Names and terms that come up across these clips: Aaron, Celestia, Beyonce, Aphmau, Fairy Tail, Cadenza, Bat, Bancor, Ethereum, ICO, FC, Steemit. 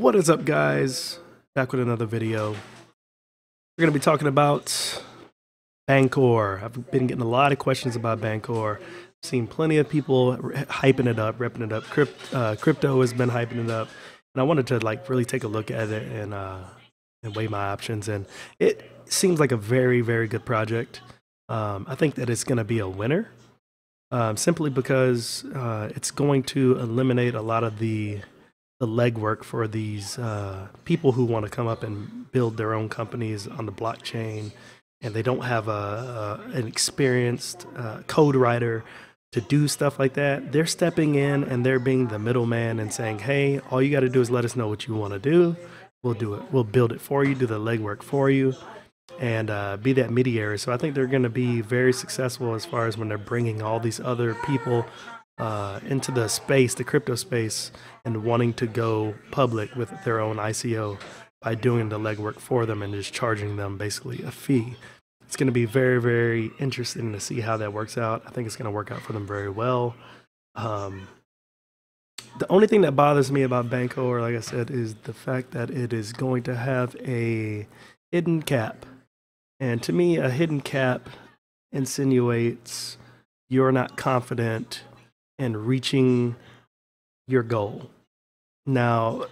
What is up, guys? Back with another video. We're going to be talking about Bancor. I've been getting a lot of questions about Bancor. I've seen plenty of people hyping it up, repping it up. Crypto has been hyping it up, and I wanted to like really take a look at it and weigh my options. And it seems like a very, very good project. I think that it's going to be a winner, simply because it's going to eliminate a lot of the legwork for these people who want to come up and build their own companies on the blockchain, and they don't have an experienced code writer to do stuff like that. They're stepping in and they're being the middleman and saying, hey, all you got to do is let us know what you want to do. We'll do it. We'll build it for you, do the legwork for you, and be that mediator. So I think they're going to be very successful as far as when they're bringing all these other people into the space, the crypto space, and wanting to go public with their own ICO by doing the legwork for them and just charging them basically a fee. It's going to be very, very interesting to see how that works out. I think it's going to work out for them very well. The only thing that bothers me about Bancor, like I said, is the fact that it is going to have a hidden cap. And to me, a hidden cap insinuates you're not confident and reaching your goal. Now,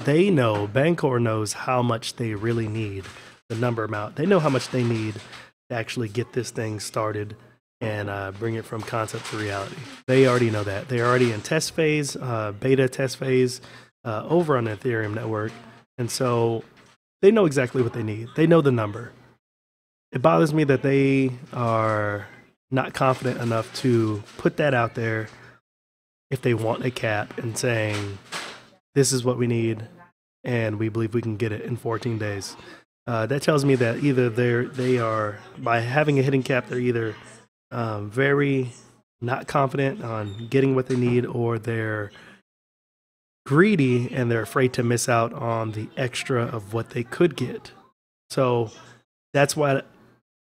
they know, Bancor knows how much they really need, the number amount. They know how much they need to actually get this thing started and bring it from concept to reality. They already know that. They're already in test phase, beta test phase, over on the Ethereum network. And so they know exactly what they need. They know the number. It bothers me that they are not confident enough to put that out there if they want a cap and saying, this is what we need and we believe we can get it in 14 days. That tells me that either they are, by having a hidden cap, they're either very not confident on getting what they need, or they're greedy and they're afraid to miss out on the extra of what they could get. So that's why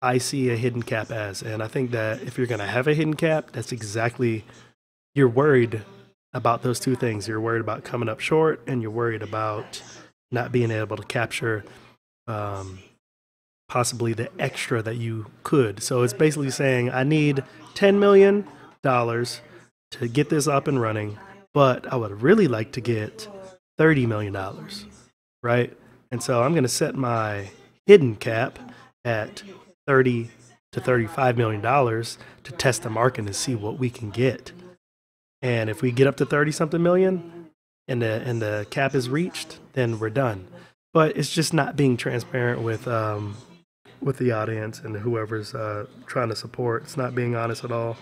I see a hidden cap as, and I think that if you're going to have a hidden cap, that's exactly, you're worried about those two things. You're worried about coming up short, and you're worried about not being able to capture possibly the extra that you could. So it's basically saying, I need $10 million to get this up and running, but I would really like to get $30 million, right? And so I'm going to set my hidden cap at $30 to $35 million to test the market and see what we can get. And if we get up to 30 something million and the cap is reached, then we're done. But it's just not being transparent with the audience and whoever's trying to support. It's not being honest at all.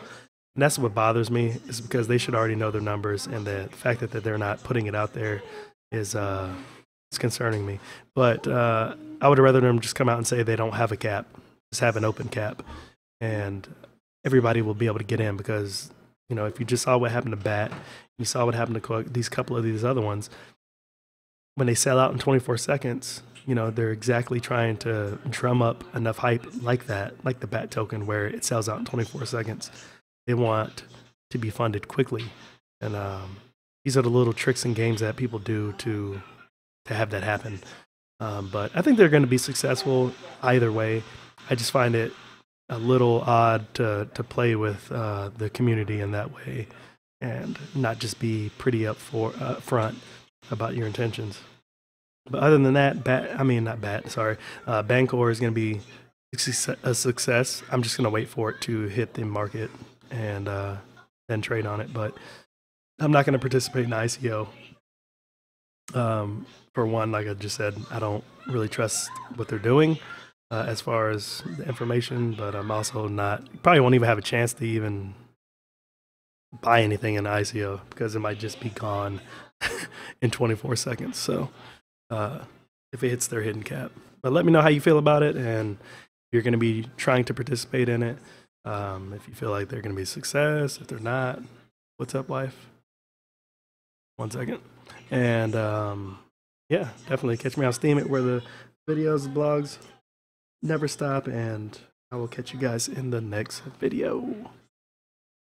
And that's what bothers me, is because they should already know their numbers, and the fact that they're not putting it out there is it's concerning me. But I would rather them just come out and say they don't have a cap. Just have an open cap, and everybody will be able to get in, because, you know, if you just saw what happened to Bat, you saw what happened to these couple of these other ones, when they sell out in 24 seconds, you know, they're exactly trying to drum up enough hype like that, like the Bat token, where it sells out in 24 seconds. They want to be funded quickly. And these are the little tricks and games that people do to have that happen. But I think they're going to be successful either way. I just find it a little odd to play with the community in that way and not just be pretty up front about your intentions. But other than that, Bancor is going to be a success. I'm just going to wait for it to hit the market and then trade on it. But I'm not going to participate in ICO. For one, like I just said, I don't really trust what they're doing. As far as the information, but I'm also not, probably won't even have a chance to even buy anything in ICO, because it might just be gone in 24 seconds. So if it hits their hidden cap, but let me know how you feel about it, and if you're going to be trying to participate in it. If you feel like they're going to be a success, if they're not, what's up, life? 1 second, and yeah, definitely catch me on Steam, where the videos, the blogs never stop, and I will catch you guys in the next video.